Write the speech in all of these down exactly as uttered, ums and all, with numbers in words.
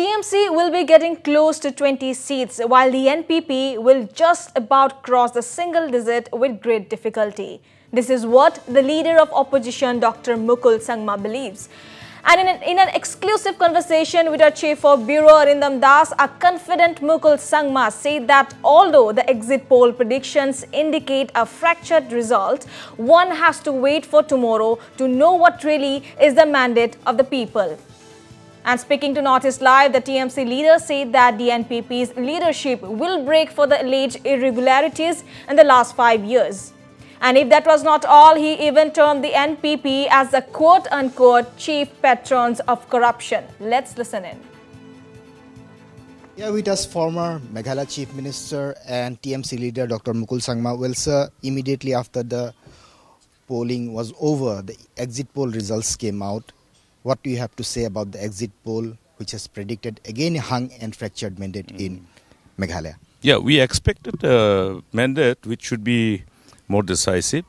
T M C will be getting close to twenty seats, while the N P P will just about cross the single digit with great difficulty. This is what the leader of opposition, Doctor Mukul Sangma, believes. And in an, in an exclusive conversation with our chief of bureau, Arindam Das, a confident Mukul Sangma said that although the exit poll predictions indicate a fractured result, one has to wait for tomorrow to know what really is the mandate of the people. And speaking to Northeast Live, the T M C leader said that the N P P's leadership will break for the alleged irregularities in the last five years. And if that was not all, he even termed the N P P as the quote-unquote chief patrons of corruption. Let's listen in. Here with us, former Meghalaya Chief Minister and T M C leader Doctor Mukul Sangma. Well, sir, immediately after the polling was over, the exit poll results came out. What do you have to say about the exit poll, which has predicted again a hung and fractured mandate mm. in Meghalaya? Yeah, we expected a mandate which should be more decisive,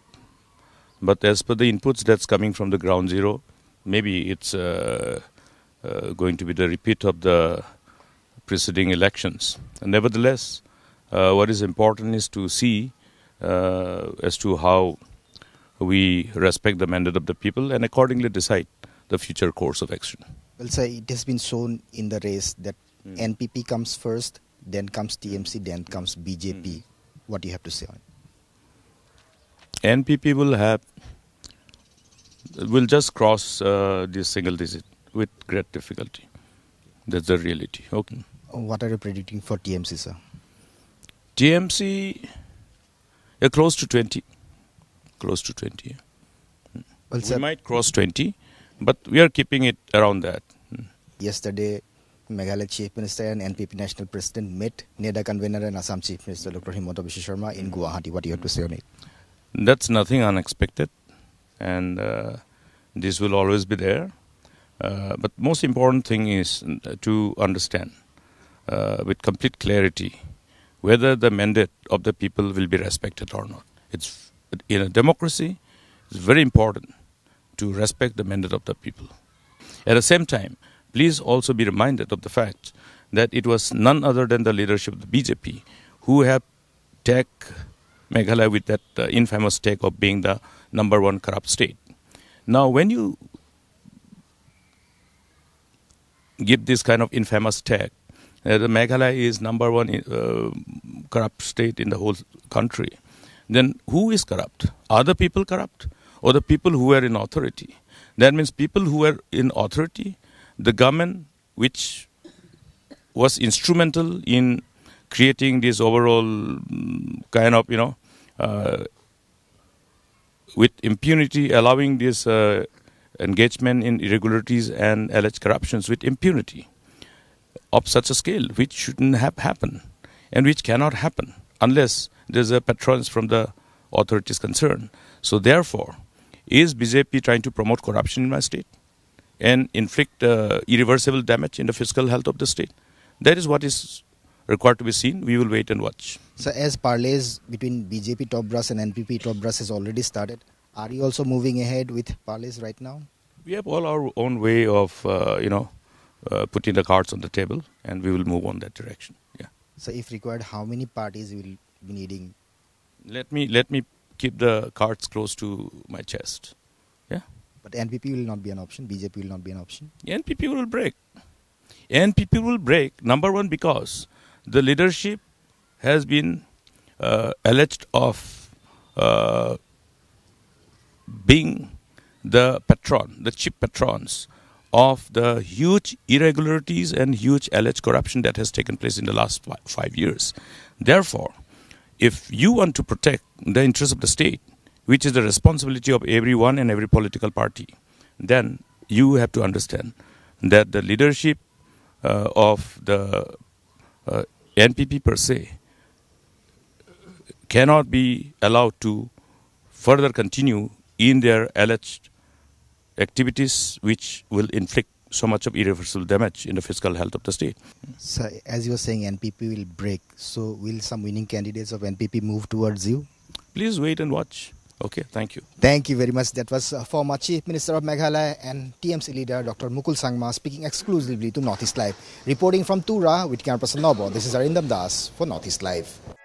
but as per the inputs that's coming from the ground zero, maybe it's uh, uh, going to be the repeat of the preceding elections. And nevertheless, uh, what is important is to see uh, as to how we respect the mandate of the people and accordingly decide the future course of action. Well, sir, it has been shown in the race that mm. N P P comes first, then comes T M C, then comes B J P. Mm. What do you have to say on it? N P P will have, will just cross uh, this single digit with great difficulty. That's the reality. Okay. What are you predicting for T M C, sir? T M C, yeah, close to twenty. Close to twenty. Yeah. Well, we sir, might cross twenty. But we are keeping it around that. Yesterday, Meghalaya Chief Minister and N P P National President met Neda Convener and Assam Chief Minister Doctor Himoto in Guwahati. What do you have to say on it? That's nothing unexpected. And uh, this will always be there. Uh, but most important thing is to understand uh, with complete clarity whether the mandate of the people will be respected or not. It's, in a democracy, it's very important to respect the mandate of the people. At the same time, please also be reminded of the fact that it was none other than the leadership of the B J P who have tagged Meghalaya with that uh, infamous tag of being the number one corrupt state. Now, when you give this kind of infamous tag, uh, the Meghalaya is number one uh, corrupt state in the whole country, then who is corrupt? Are the people corrupt? Or the people who were in authority? That means people who were in authority, the government which was instrumental in creating this overall kind of, you know, uh, with impunity, allowing this uh, engagement in irregularities and alleged corruptions with impunity of such a scale, which shouldn't have happened and which cannot happen unless there's a patronage from the authorities concerned. So therefore, is B J P trying to promote corruption in my state and inflict uh, irreversible damage in the fiscal health of the state? That is what is required to be seen. We will wait and watch. So as parlays between B J P top brass and N P P top brass has already started, are you also moving ahead with parlays right now? We have all our own way of, uh, you know, uh, putting the cards on the table, and we will move on that direction. Yeah. So if required, how many parties will be needing? Let me, let me keep the cards close to my chest. Yeah. But N P P will not be an option. B J P will not be an option. N P P will break. N P P will break, number one, because the leadership has been uh, alleged of uh, being the patron, the chief patrons of the huge irregularities and huge alleged corruption that has taken place in the last five years. Therefore, if you want to protect the interests of the state, which is the responsibility of everyone and every political party, then you have to understand that the leadership uh, of the uh, N P P per se cannot be allowed to further continue in their alleged activities which will inflict so much of irreversible damage in the fiscal health of the state. So, as you were saying, N P P will break. So, will some winning candidates of N P P move towards you? Please wait and watch. Okay, thank you. Thank you very much. That was uh, former Chief Minister of Meghalaya and T M C leader Doctor Mukul Sangma speaking exclusively to Northeast Live. Reporting from Tura with Kamal Prasad Nobo, this is Arindam Das for Northeast Live.